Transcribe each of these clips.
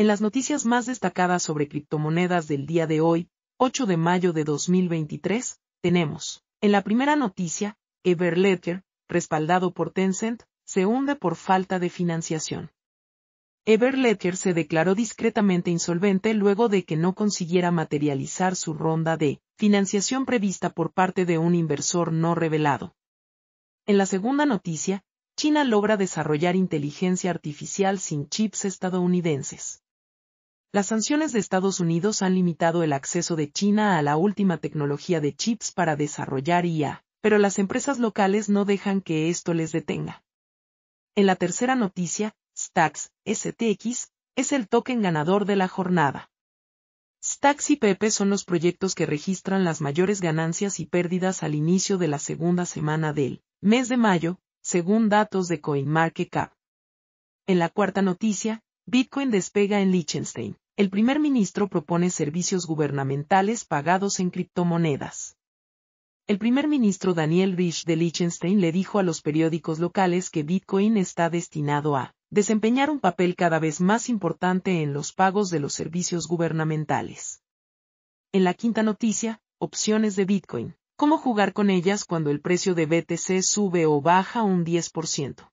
En las noticias más destacadas sobre criptomonedas del día de hoy, 8 de mayo de 2023, tenemos, en la primera noticia, Everledger, respaldado por Tencent, se hunde por falta de financiación. Everledger se declaró discretamente insolvente luego de que no consiguiera materializar su ronda de financiación prevista por parte de un inversor no revelado. En la segunda noticia, China logra desarrollar inteligencia artificial sin chips estadounidenses. Las sanciones de Estados Unidos han limitado el acceso de China a la última tecnología de chips para desarrollar IA, pero las empresas locales no dejan que esto les detenga. En la tercera noticia, Stacks, STX, es el token ganador de la jornada. Stacks y PEPE son los proyectos que registran las mayores ganancias y pérdidas al inicio de la segunda semana del mes de mayo, según datos de CoinMarketCap. En la cuarta noticia, Bitcoin despega en Liechtenstein. El primer ministro propone servicios gubernamentales pagados en criptomonedas. El primer ministro Daniel Risch de Liechtenstein le dijo a los periódicos locales que Bitcoin está destinado a desempeñar un papel cada vez más importante en los pagos de los servicios gubernamentales. En la quinta noticia, opciones de Bitcoin. ¿Cómo jugar con ellas cuando el precio de BTC sube o baja un 10%?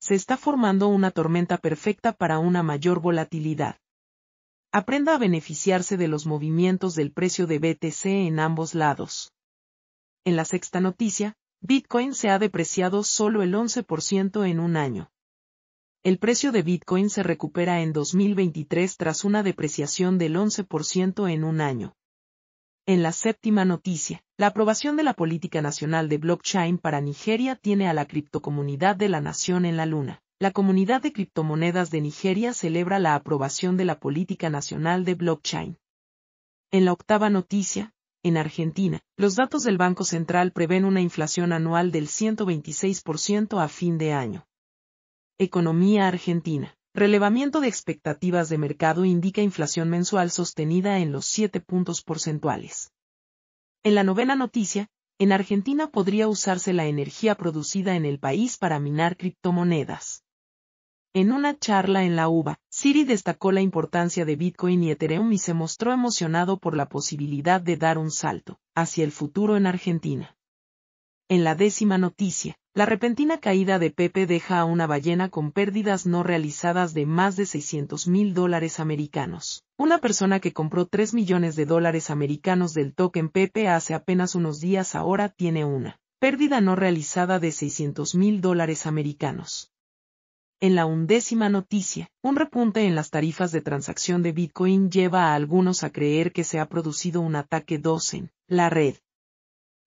Se está formando una tormenta perfecta para una mayor volatilidad. Aprenda a beneficiarse de los movimientos del precio de BTC en ambos lados. En la sexta noticia, Bitcoin se ha depreciado solo el 11% en un año. El precio de Bitcoin se recupera en 2023 tras una depreciación del 11% en un año. En la séptima noticia, la aprobación de la política nacional de blockchain para Nigeria tiene a la criptocomunidad de la nación en la luna. La comunidad de criptomonedas de Nigeria celebra la aprobación de la política nacional de blockchain. En la octava noticia, en Argentina, los datos del Banco Central prevén una inflación anual del 126% a fin de año. Economía argentina. Relevamiento de expectativas de mercado indica inflación mensual sostenida en los 7 puntos porcentuales. En la novena noticia, en Argentina podría usarse la energía producida en el país para minar criptomonedas. En una charla en la UBA, Siri destacó la importancia de Bitcoin y Ethereum y se mostró emocionado por la posibilidad de dar un salto hacia el futuro en Argentina. En la décima noticia, la repentina caída de PEPE deja a una ballena con pérdidas no realizadas de más de $600,000 americanos. Una persona que compró $3 millones americanos del token PEPE hace apenas unos días ahora tiene una pérdida no realizada de $600,000 americanos. En la undécima noticia, un repunte en las tarifas de transacción de Bitcoin lleva a algunos a creer que se ha producido un ataque DoS en la red.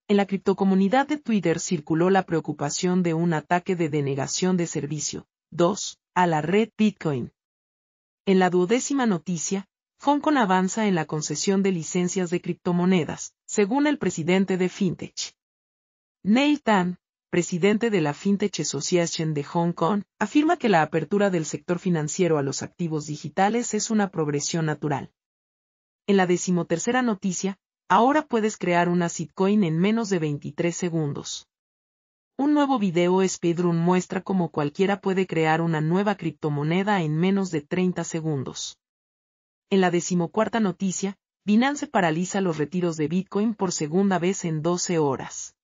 En la criptocomunidad de Twitter circuló la preocupación de un ataque de denegación de servicio, DoS, a la red Bitcoin. En la duodécima noticia, Hong Kong avanza en la concesión de licencias de criptomonedas, según el presidente de Fintech. Neil Tan, presidente de la Fintech Association de Hong Kong, afirma que la apertura del sector financiero a los activos digitales es una progresión natural. En la decimotercera noticia, ahora puedes crear una shitcoin en menos de 23 segundos. Un nuevo video speedrun muestra cómo cualquiera puede crear una nueva criptomoneda en menos de 30 segundos. En la decimocuarta noticia, Binance paraliza los retiros de Bitcoin por segunda vez en 12 horas.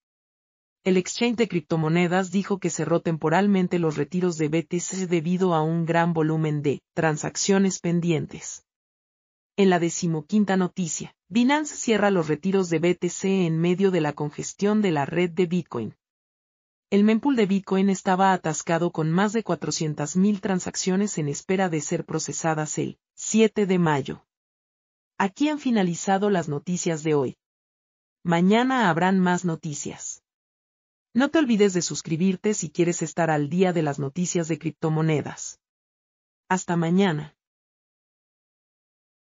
El exchange de criptomonedas dijo que cerró temporalmente los retiros de BTC debido a un gran volumen de transacciones pendientes. En la decimoquinta noticia, Binance cierra los retiros de BTC en medio de la congestión de la red de Bitcoin. El mempool de Bitcoin estaba atascado con más de 400,000 transacciones en espera de ser procesadas el 7 de mayo. Aquí han finalizado las noticias de hoy. Mañana habrán más noticias. No te olvides de suscribirte si quieres estar al día de las noticias de criptomonedas. Hasta mañana.